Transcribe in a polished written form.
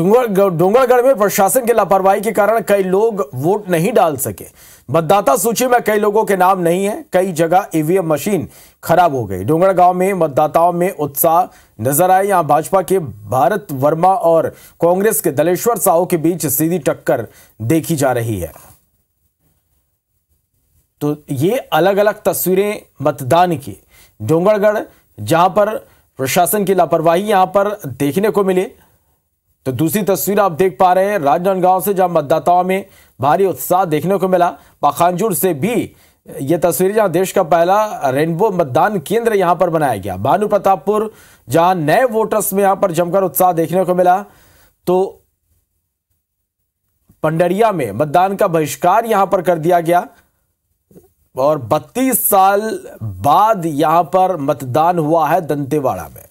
डोंगरगढ़ में प्रशासन की लापरवाही के कारण कई लोग वोट नहीं डाल सके। मतदाता सूची में कई लोगों के नाम नहीं है। कई जगह ईवीएम मशीन खराब हो गई। डोंगरगढ़ गांव में मतदाताओं में उत्साह नजर आए। यहां भाजपा के भारत वर्मा और कांग्रेस के दलेश्वर साहू के बीच सीधी टक्कर देखी जा रही है। तो ये अलग अलग तस्वीरें मतदान की। डोंगरगढ़ जहां पर प्रशासन की लापरवाही यहां पर देखने को मिली, तो दूसरी तस्वीर आप देख पा रहे हैं राजनांदगांव से, जहां मतदाताओं में भारी उत्साह देखने को मिला। पाखांजूर से भी ये तस्वीर, जहां देश का पहला रेनबो मतदान केंद्र यहां पर बनाया गया। भानु प्रतापपुर, जहां नए वोटर्स में यहां पर जमकर उत्साह देखने को मिला। तो पंडरिया में मतदान का बहिष्कार यहां पर कर दिया गया और 32 साल बाद यहां पर मतदान हुआ है दंतेवाड़ा में।